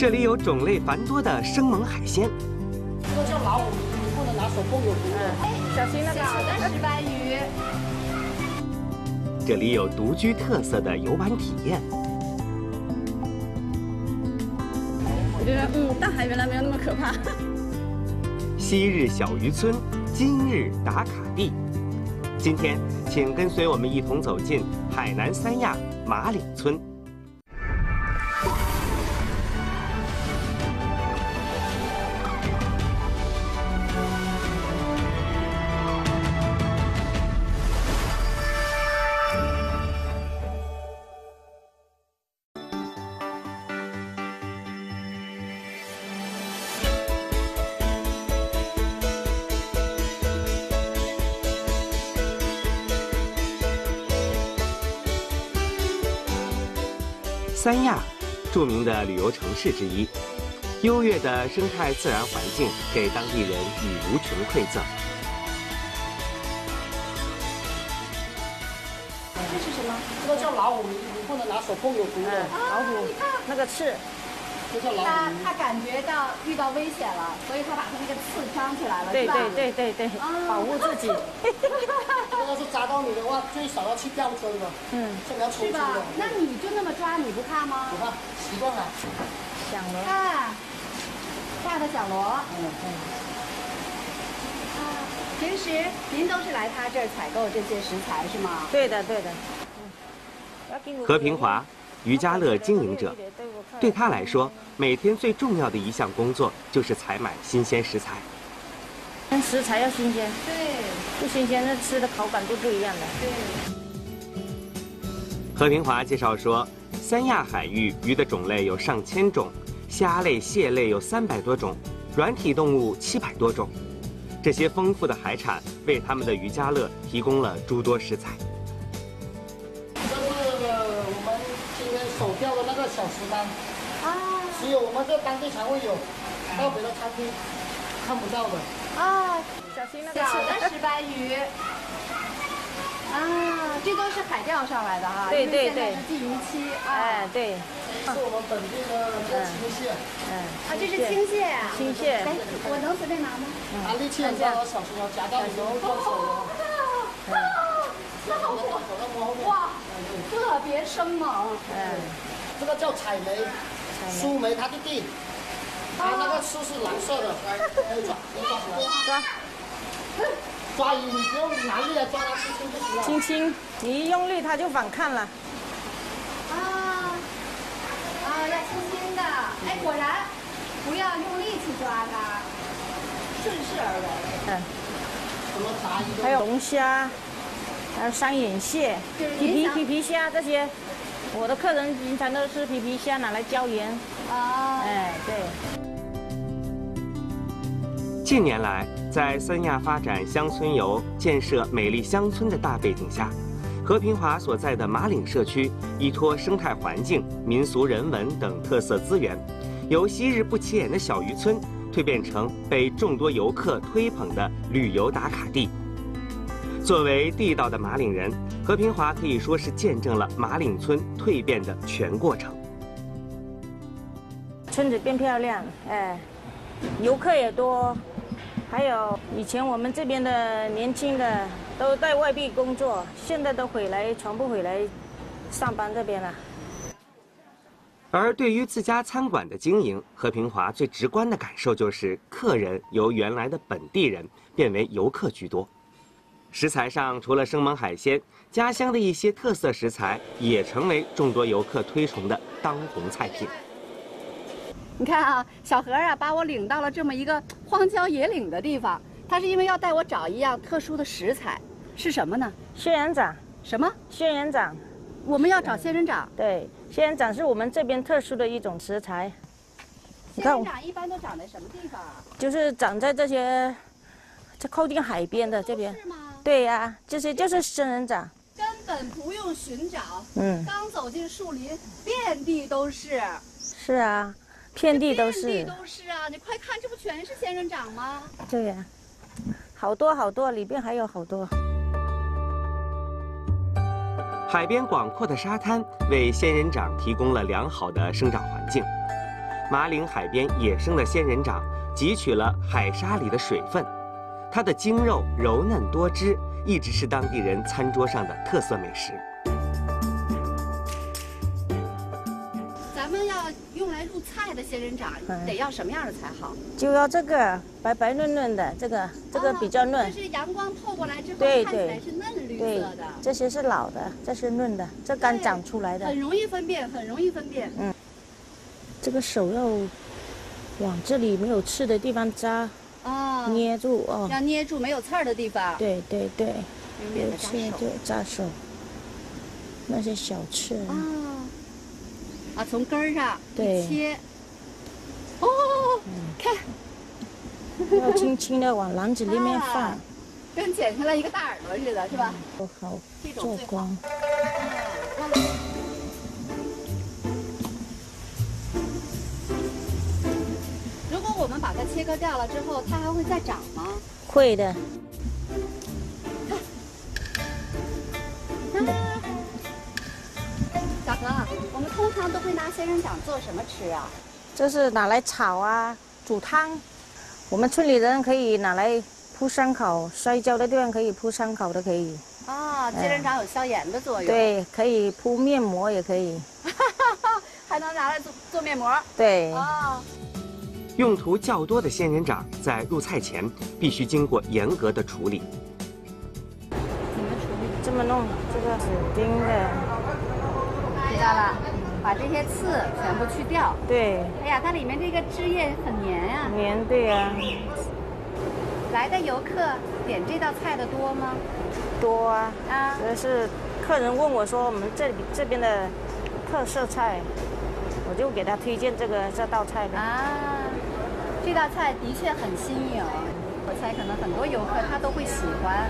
这里有种类繁多的生猛海鲜。这个像老虎，你不能拿手碰有毒的。哎，小心那个小的石斑鱼。这里有独居特色的游玩体验。我觉得，大海原来没有那么可怕。昔日小渔村，今日打卡地。今天，请跟随我们一同走进海南三亚马岭村。 三亚，著名的旅游城市之一，优越的生态自然环境给当地人以无穷馈赠。这是什么？这个叫老虎鱼，你不能拿手碰有毒的。老虎，那个刺，这叫老虎鱼。它感觉到遇到危险了，所以它把它那个刺张起来了，对对对对对，保护自己。要是扎到你的话，最少要去吊针了。这比较抽筋的。那你就那么抓，你不怕吗？不怕，习惯了。响螺。看，大的响螺。啊，平时您都是来他这儿采购这些食材是吗？对的，对的。何平华，渔家乐经营者，对他来说，每天最重要的一项工作就是采买新鲜食材。 食材要新鲜，对，不新鲜那吃的口感都不一样的。对。何平华介绍说，三亚海域鱼的种类有上千种，虾类、蟹类有300多种，软体动物700多种。这些丰富的海产为他们的渔家乐提供了诸多食材。这是我们今天手钓的那个小石斑，啊，只有我们在当地才会有，到别的餐厅看不到的。 啊，小心那个小的石斑鱼啊，这都是海钓上来的哈，对对对，是鲫鱼期，哎对，这是我们本地的青蟹，啊这是青蟹啊，青蟹，哎，我能随便拿吗？拿力气很大，我小心要夹到你的右手。那好火，哇，特别生猛。嗯，这个叫彩梅，苏梅它的弟。 它那个刺是蓝色的，抓鱼你不用拿力来抓它，轻轻就行了。轻轻，你一用力它就反抗了。啊，要轻轻的，哎，果然不要用力去抓它，顺势而为。嗯。什么杂鱼？还有龙虾，还有三眼蟹、皮皮虾这些，我的客人平常都吃皮皮虾拿来椒盐。啊，哎，对。 近年来，在三亚发展乡村游、建设美丽乡村的大背景下，何平华所在的马岭社区依托生态环境、民俗人文等特色资源，由昔日不起眼的小渔村蜕变成被众多游客推捧的旅游打卡地。作为地道的马岭人，何平华可以说是见证了马岭村蜕变的全过程。村子变漂亮，哎，游客也多。 还有以前我们这边的年轻的都在外地工作，现在都回来，全部回来上班这边了。而对于自家餐馆的经营，何平华最直观的感受就是，客人由原来的本地人变为游客居多。食材上除了生猛海鲜，家乡的一些特色食材也成为众多游客推崇的当红菜品。 你看啊，小何啊，把我领到了这么一个荒郊野岭的地方。他是因为要带我找一样特殊的食材，是什么呢？仙人掌。什么？仙人掌。我们要找仙人掌。对，仙人掌是我们这边特殊的一种食材。仙人掌一般都长在什么地方啊？就是长在这些，这靠近海边的这边。是吗？对呀、啊，就是仙人掌。根本不用寻找。嗯。刚走进树林，遍地都是。是啊。 遍地都是，遍地都是啊！你快看，这不全是仙人掌吗？对呀、啊，好多好多，里边还有好多。海边广阔的沙滩为仙人掌提供了良好的生长环境，马岭海边野生的仙人掌汲取了海沙里的水分，它的精肉柔嫩多汁，一直是当地人餐桌上的特色美食。咱们要用来入菜的仙人掌，得要什么样的才好？就要这个白白嫩嫩的，这个比较嫩。就是阳光透过来之后，看起来是嫩绿色的。这些是老的，这是嫩的，这刚长出来的。很容易分辨，很容易分辨。嗯。 这个手要往这里没有刺的地方扎，哦，捏住哦，要捏住没有刺儿的地方。对对对，没有刺就扎手，那些小刺啊，啊，从根儿上对切，哦，看，要轻轻的往篮子里面放，跟剪下来一个大耳朵似的，是吧？不好做光。 我们把它切割掉了之后，它还会再长吗？会的。看，啊，小何，我们通常都会拿仙人掌做什么吃啊？这是拿来炒啊，煮汤。我们村里人可以拿来铺伤口，摔跤的地方可以铺伤口的，可以。啊，仙人掌有消炎的作用。对，可以铺面膜也可以。还能拿来做面膜？对。啊。 用途较多的仙人掌在入菜前必须经过严格的处理。怎么处理？这么弄，这个纸巾的，知道了，把这些刺全部去掉。对。哎呀，它里面这个汁液很黏呀。黏，对呀。来的游客点这道菜的多吗？多啊。啊。主要是客人问我说我们这边的特色菜，我就给他推荐这道菜的。啊。 这道菜的确很新颖，我猜可能很多游客他都会喜欢。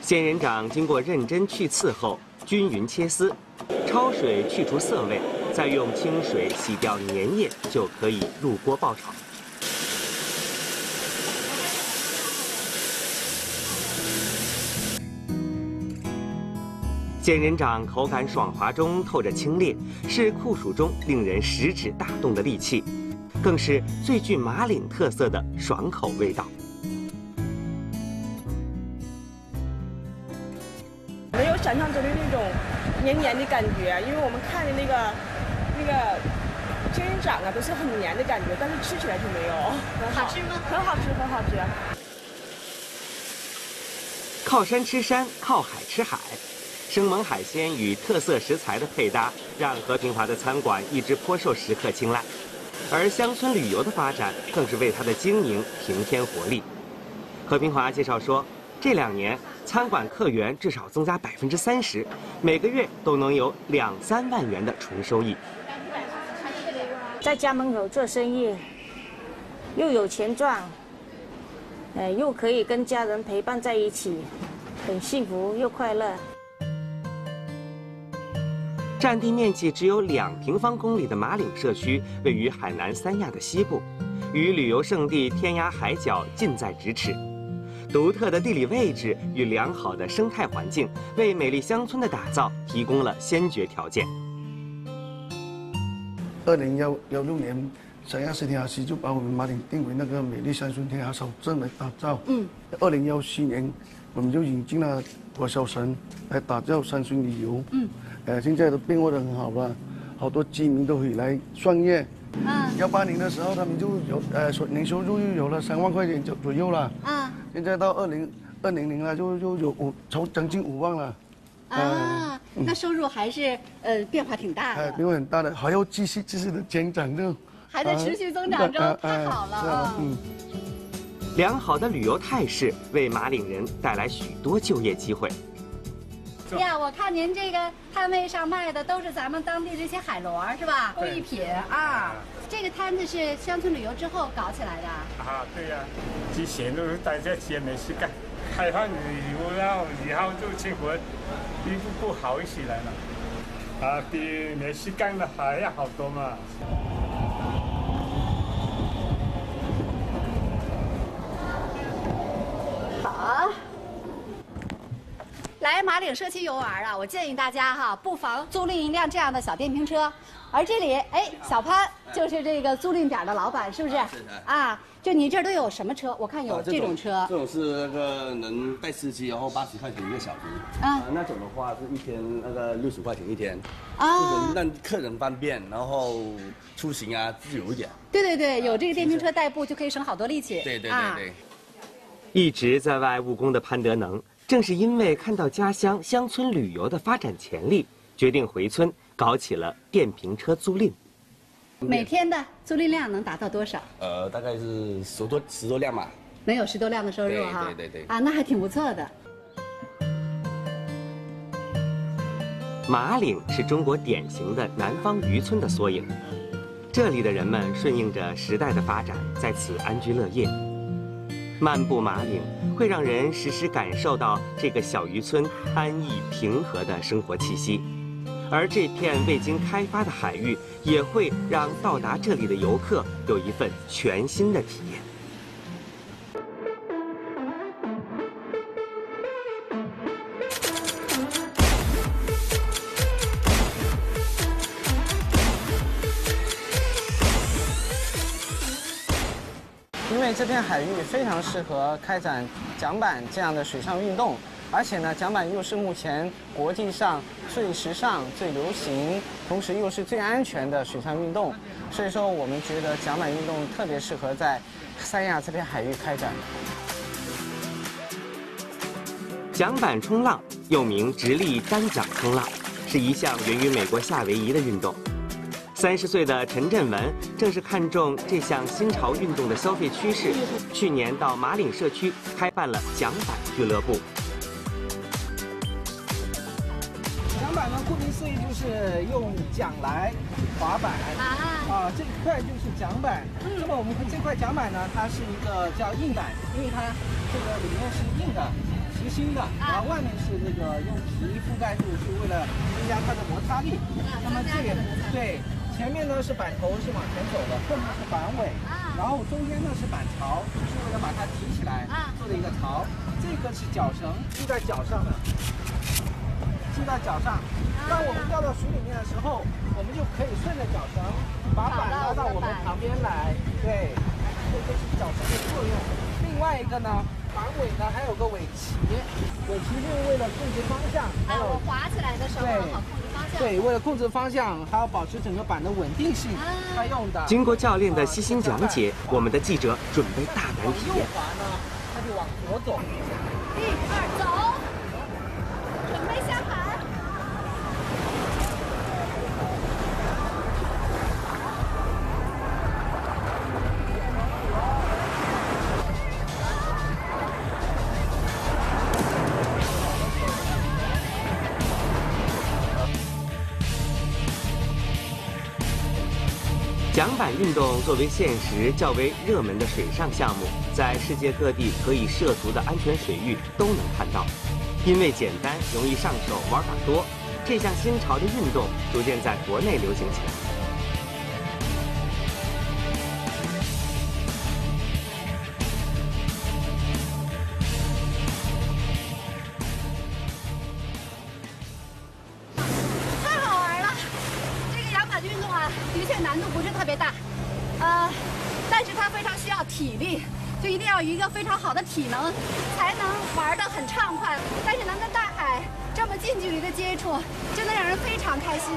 仙人掌经过认真去刺后，均匀切丝，焯水去除涩味，再用清水洗掉粘液，就可以入锅爆炒。仙人掌口感爽滑中透着清冽，是酷暑中令人食指大动的利器，更是最具马岭特色的爽口味道。没有想象中的那种黏黏的感觉，因为我们看的那个仙人掌啊，都是很黏的感觉，但是吃起来就没有。好吃吗？很好吃，很好吃。靠山吃山，靠海吃海。 生猛海鲜与特色食材的配搭，让和平华的餐馆一直颇受食客青睐，而乡村旅游的发展更是为它的经营平添活力。和平华介绍说，这2年餐馆客源至少增加30%，每个月都能有2、3万元的纯收益。在家门口做生意，又有钱赚，又可以跟家人陪伴在一起，很幸福又快乐。 占地面积只有2平方公里的马岭社区，位于海南三亚的西部，与旅游胜地天涯海角近在咫尺。独特的地理位置与良好的生态环境，为美丽乡村的打造提供了先决条件。2016年，三亚市天涯市就把我们马岭定为那个美丽乡村天涯小镇来打造。嗯。2017年，我们就引进了火烧神来打造乡村旅游。嗯。 现在都变化得很好了，好多居民都可以来创业。嗯，18年的时候他们就有年收入又有了3万块钱左右了。嗯，现在到2020年了，就有将近5万了。啊，那收入还是变化挺大的。变化很大的，还要继续的增长中。还在持续增长中，太好了啊！嗯，良好的旅游态势为马岭人带来许多就业机会。 呀，我看您这个摊位上卖的都是咱们当地这些海螺，是吧？工艺品啊。这个摊子是乡村旅游之后搞起来的。啊，对呀，之前都是大家闲没事干，开放旅游了以后就生活一步步好起来了，啊，比没事干的还要好多嘛。好。来马岭社区游玩啊，我建议大家哈，不妨租赁一辆这样的小电瓶车。而这里，哎，小潘就是这个租赁点的老板，是不是？是的。啊，就你这儿都有什么车？我看有这种车，这种是那个能带司机，然后80块钱一个小时。啊，那种的话是一天那个60块钱一天。啊，让客人方便，然后出行啊自由一点。对对对，有这个电瓶车代步就可以省好多力气。对对对对。一直在外务工的潘德能。 正是因为看到家乡乡村旅游的发展潜力，决定回村搞起了电瓶车租赁。每天的租赁量能达到多少？大概是10多辆吧。能有10多辆的收入哈。对对对。啊，那还挺不错的。马岭是中国典型的南方渔村的缩影，这里的人们顺应着时代的发展，在此安居乐业。 漫步马岭，会让人时时感受到这个小渔村安逸平和的生活气息，而这片未经开发的海域，也会让到达这里的游客有一份全新的体验。因为这片海域非常适合开展桨板这样的水上运动，而且呢，桨板又是目前国际上最时尚、最流行，同时又是最安全的水上运动。所以说，我们觉得桨板运动特别适合在三亚这片海域开展。桨板冲浪又名直立单桨冲浪，是一项源于美国夏威夷的运动。 30岁的陈振文正是看中这项新潮运动的消费趋势，去年到马岭社区开办了桨板俱乐部。桨板呢，顾名思义就是用桨来划板啊，这一块就是桨板。那么我们这块桨板呢，它是一个叫硬板，因为它这个里面是硬的、实心的，然后外面是这个用皮覆盖住，是为了增加它的摩擦力。那么这个对。 前面呢是板头是往前走的，后面是板尾，然后中间呢是板槽，就是为了把它提起来做的一个槽。这个是绞绳，系在脚上的，系在脚上。当我们掉到水里面的时候，我们就可以顺着绞绳把板拉到我们旁边来。对，这就是绞绳的作用。另外一个呢，板尾呢还有个尾鳍，尾鳍是为了控制方向。哎，我滑起来的时候好控制。 对，为了控制方向，还要保持整个板的稳定性，它用的。经过教练的悉心讲解，我们的记者准备大胆体验。往右滑呢，那就往左走。1、2，走，准备下板。桨板运动作为现时较为热门的水上项目，在世界各地可以涉足的安全水域都能看到。因为简单、容易上手、玩法多，这项新潮的运动逐渐在国内流行起来。一个非常好的体能，才能玩得很畅快。但是能跟大海这么近距离的接触，真的让人非常开心。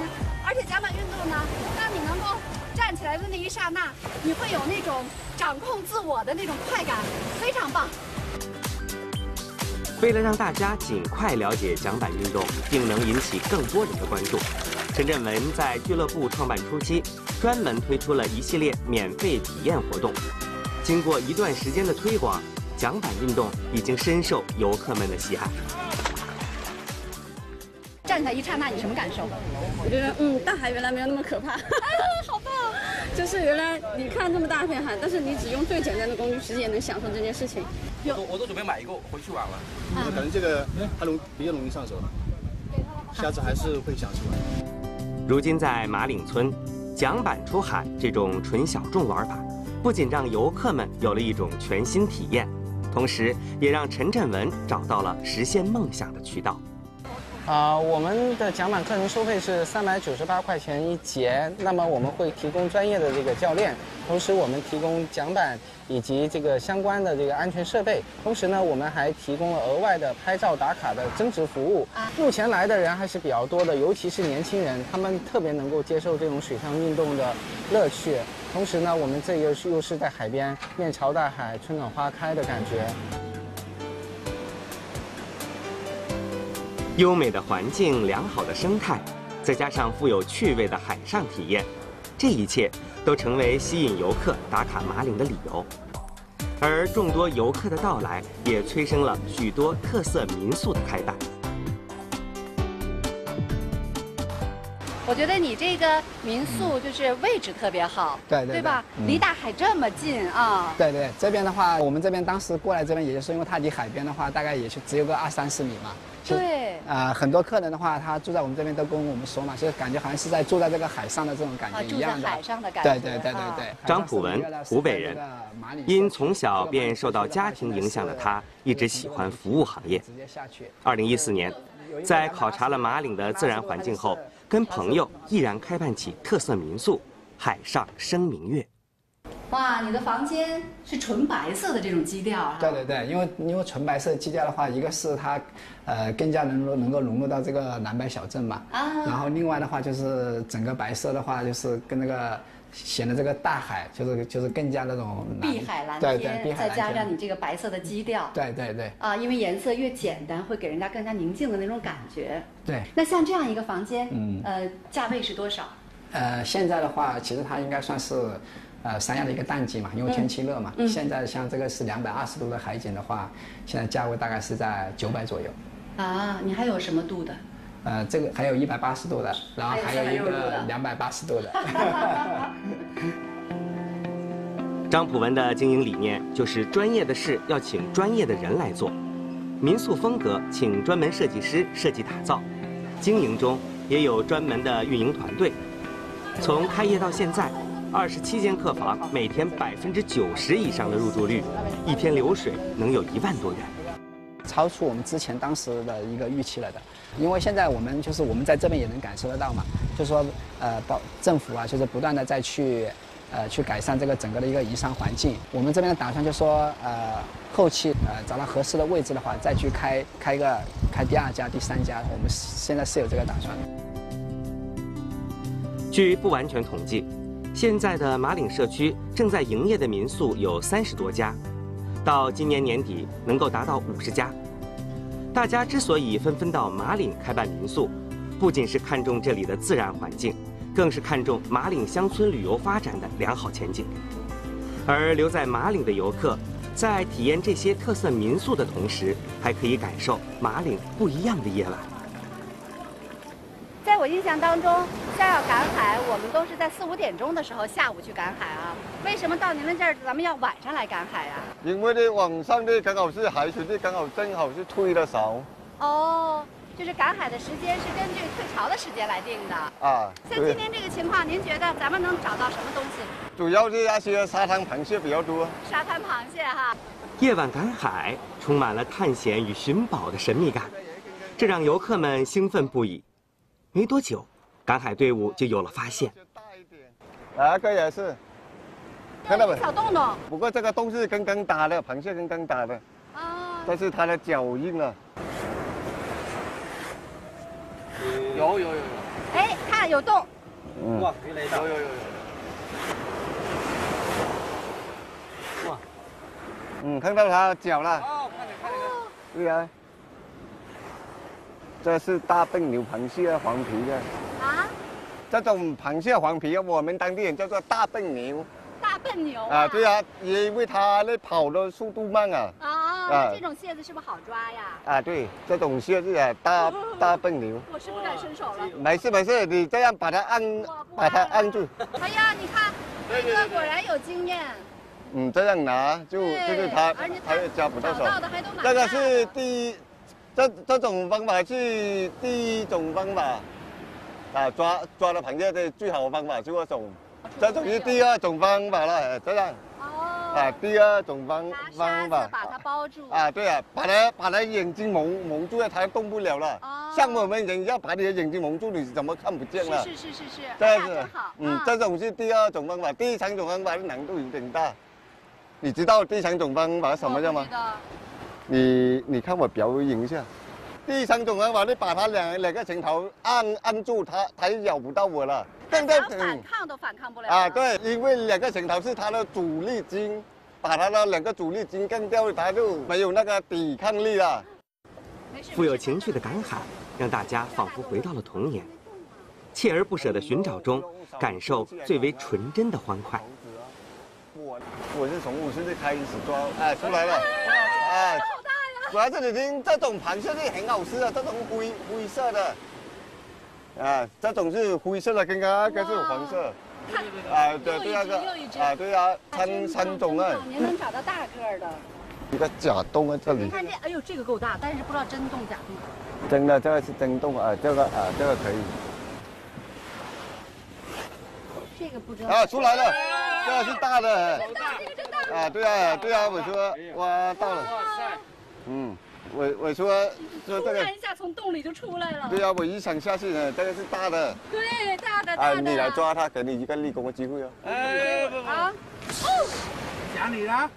而且桨板运动呢，当你能够站起来的那一刹那，你会有那种掌控自我的那种快感，非常棒。为了让大家尽快了解桨板运动，并能引起更多人的关注，陈振文在俱乐部创办初期，专门推出了一系列免费体验活动。 经过一段时间的推广，桨板运动已经深受游客们的喜爱。站起来一刹那，你什么感受？我觉得，大海原来没有那么可怕。哎呀，好棒！就是原来你看这么大片海，但是你只用最简单的工具，其实也能享受这件事情。我都准备买一个回去玩了。我感觉这个它比较容易上手，下次还是会想去玩。如今在马岭村，桨板出海这种纯小众玩法。 不仅让游客们有了一种全新体验，同时也让陈振文找到了实现梦想的渠道。我们的桨板课程收费是398块钱一节，那么我们会提供专业的这个教练，同时我们提供桨板以及这个相关的这个安全设备，同时呢我们还提供了额外的拍照打卡的增值服务。目前来的人还是比较多的，尤其是年轻人，他们特别能够接受这种水上运动的乐趣。同时呢，我们这个又是在海边，面朝大海，春暖花开的感觉。 优美的环境、良好的生态，再加上富有趣味的海上体验，这一切都成为吸引游客打卡马岭的理由。而众多游客的到来，也催生了许多特色民宿的开办。我觉得你这个民宿就是位置特别好，对吧？离大海这么近啊！对，这边的话，我们这边当时过来这边，也就是因为它离海边的话，大概也就只有个20-30米嘛。 对，很多客人的话，他住在我们这边都跟我们说嘛，就是感觉好像是在住在这个海上的这种感觉一样的。海上的感觉。对。张普文，湖北人，因从小便受到家庭影响的他，一直喜欢服务行业。2014年，在考察了马岭的自然环境后，跟朋友毅然开办起特色民宿“海上生明月”。 哇，你的房间是纯白色的这种基调啊！对，因为纯白色基调的话，一个是它，更加能够融入到这个南白小镇嘛，然后另外的话就是整个白色的话，就是跟那个显得这个大海就是更加那种碧海蓝天，碧海蓝天再加上你这个白色的基调，对啊，因为颜色越简单，会给人家更加宁静的那种感觉。对，那像这样一个房间，价位是多少？现在的话，其实它应该算是。 三亚的一个淡季嘛，因为天气热嘛。现在像这个是220度的海景的话，现在价位大概是在900左右。啊，你还有什么度的？这个还有180度的，然后还有一个280度的。张普文的经营理念就是专业的事要请专业的人来做，民宿风格请专门设计师设计打造，经营中也有专门的运营团队。从开业到现在。 27间客房，每天90%以上的入住率，一天流水能有1万多元，超出我们之前当时的一个预期了的。因为现在我们在这边也能感受得到嘛，就是说政府啊，就是不断的在去改善这个整个的一个营商环境。我们这边的打算就是说后期找到合适的位置的话，再去开第2家、第3家，我们现在是有这个打算的。据不完全统计。 现在的马岭社区正在营业的民宿有30多家，到今年年底能够达到50家。大家之所以纷纷到马岭开办民宿，不仅是看重这里的自然环境，更是看重马岭乡村旅游发展的良好前景。而留在马岭的游客，在体验这些特色民宿的同时，还可以感受马岭不一样的夜晚。 在我印象当中，像要赶海，我们都是在4、5点钟的时候，下午去赶海啊。为什么到您们这儿，咱们要晚上来赶海呀？因为呢，晚上呢刚好是海水呢刚好正好是退的少。哦，就是赶海的时间是根据退潮的时间来定的。啊，像今天这个情况，您觉得咱们能找到什么东西？主要是那些沙滩螃蟹比较多。沙滩螃蟹哈。夜晚赶海充满了探险与寻宝的神秘感，这让游客们兴奋不已。 没多久，赶海队伍就有了发现。哪个也是，看到没？小洞洞。不过这个洞是刚刚打的，螃蟹刚刚打的。啊。但是它的脚印啊。有。哎，看有洞。哇，没雷达。有。哇。看到它脚了。哦，看见。对啊。 这是大笨牛螃蟹，黄皮的。啊，这种螃蟹黄皮，我们当地人叫做大笨牛。大笨牛啊，对啊，因为它那跑的速度慢啊。啊，这种蟹子是不是好抓呀？啊，对，这种蟹子啊，大笨牛。我是不敢伸手了。没事，你这样把它按住。哎呀，你看，飞哥果然有经验。 这样拿就是他也抓不到手。这个是第一。 这种方法是第一种方法，啊，抓到螃蟹的最好的方法就是手，这种是第2种方法了，这样。哦。把第二种方法把它包住啊，对啊，把它眼睛蒙住了，它动不了了。哦，像我们人要把你的眼睛蒙住，你怎么看不见了？是，这样子好。嗯，这种是第二种方法，第三种方法难度有点大。你知道第三种方法什么叫吗？你看我表演一下。 第三种方法，你把它两个拳头按住它，它咬不到我了。但是反抗都反抗不了啊！对，因为两个拳头是它的主力筋，把它的两个主力筋干掉，它就没有那个抵抗力了。富有情绪的感慨，让大家仿佛回到了童年，锲而不舍的寻找中，感受最为纯真的欢快。我是从5岁开始抓，哎，出来了，哎。 主要是你听，这种螃蟹是很好吃的，这种灰色的，啊，这种是灰色的，跟刚是黄色，啊，对，对那个，啊，对啊，三种啊。您能找到大个的？一个假洞啊，这里。你看这，哎呦，这个够大，但是不知道真洞假洞。真的，这个是真洞啊，这个可以。这个不知道。啊，出来了，这个是大的。啊，对啊，我说，哇，到了。 嗯，我说这个，突然一下从洞里就出来了。对呀、啊，我一想下去呢，这个是大的。对，大的。啊，你来抓它，给你一个立功的机会啊。哎，不。啊，哦，讲你啦。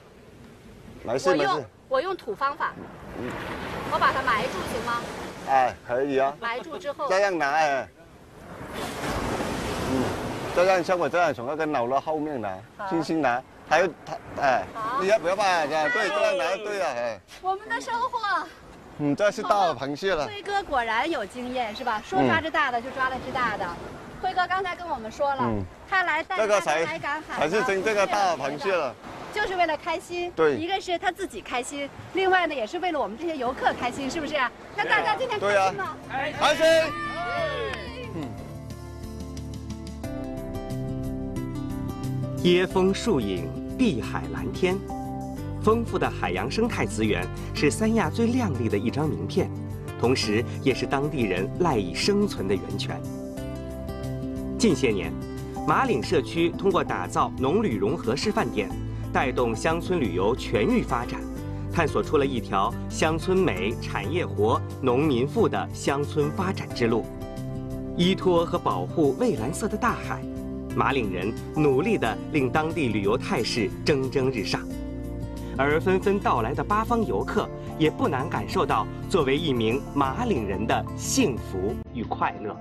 没事没事。我用土方法。嗯。我把它埋住行吗？哎，可以啊。埋住之后。这样拿哎。嗯，这样像我这样从那个脑袋后面拿，轻轻拿。 还有他哎，你也不要怕，对，这样拿对了哎。我们的收获，嗯，这是大螃蟹了。辉哥果然有经验是吧？说抓只大的就抓了只大的。辉哥刚才跟我们说了，他来带大家来赶海，还是真正的大螃蟹了。就是为了开心，对，一个是他自己开心，另外呢也是为了我们这些游客开心，是不是？那大家今天开心吗？开心。 椰风树影，碧海蓝天，丰富的海洋生态资源是三亚最亮丽的一张名片，同时也是当地人赖以生存的源泉。近些年，马岭社区通过打造农旅融合示范点，带动乡村旅游全域发展，探索出了一条乡村美、产业活、农民富的乡村发展之路，依托和保护蔚蓝色的大海。 马岭人努力地令当地旅游态势蒸蒸日上，而纷纷到来的八方游客也不难感受到作为一名马岭人的幸福与快乐。